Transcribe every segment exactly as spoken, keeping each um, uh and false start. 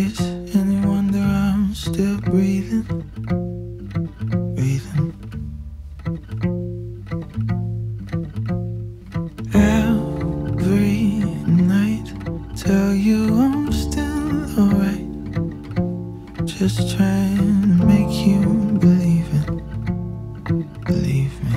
Is any wonder I'm still breathing? Breathing. Every night, tell you I'm still alright. Just trying to make you believe it. Believe me.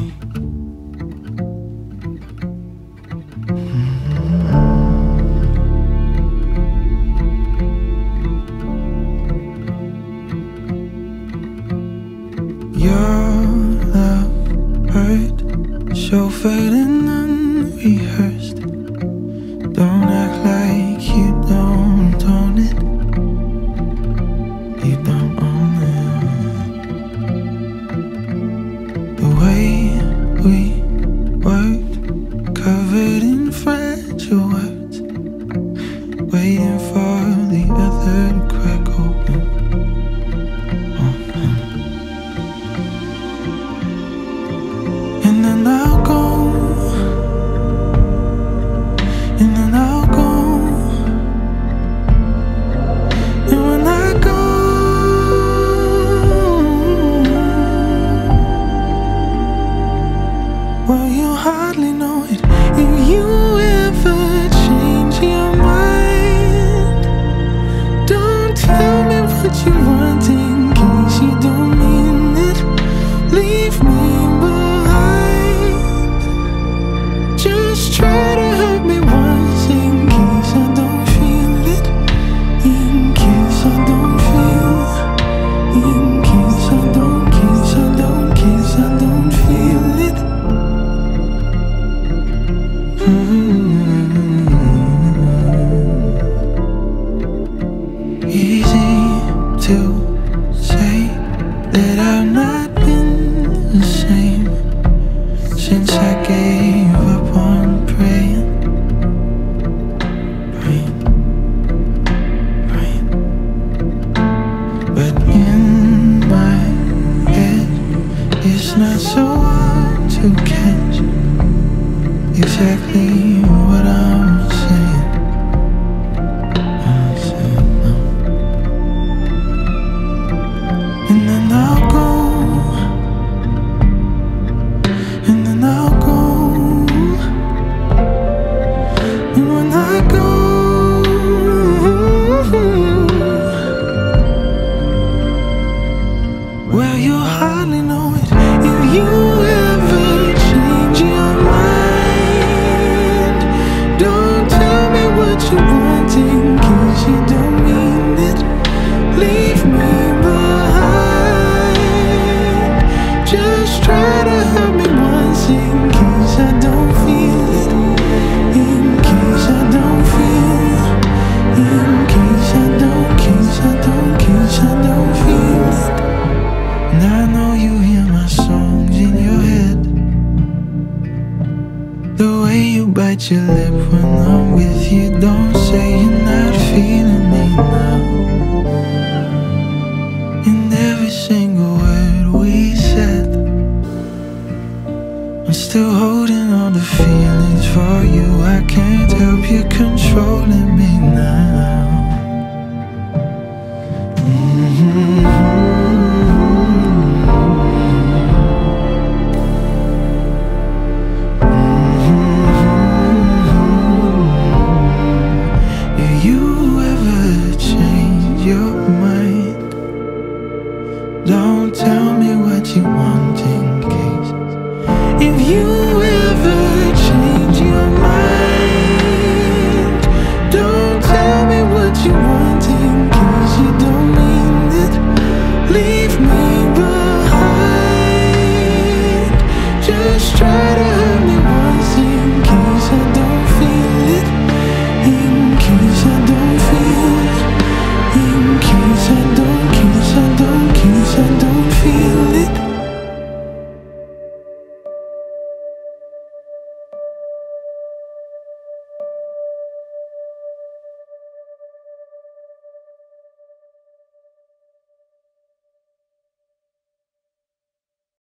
Chauffeured and unrehearsed. Don't act like you don't own it. You don't own it. The way we worked, covered in fragile words, waiting for the other to crack open. Well, you hardly know it. If you ever change your mind, don't tell me what you want in case you don't mean it. Leave me behind. Just try to help me once in case I don't feel it. In case I don't feel. In case I don't, case I don't, case I don't feel it. It's not so hard to catch exactly what I'm saying. I said no. And then I'll go. And then I'll go. And when I go, well, you hardly know it. If you ever change your mind, don't tell me what you want in case you don't mean it. Leave me behind. Just try to help me once in case I don't feel it. In case I don't feel. In case I don't, case I don't, case I don't feel it. And I know you hear my song in your head, the way you bite your lip when I'm with you. Don't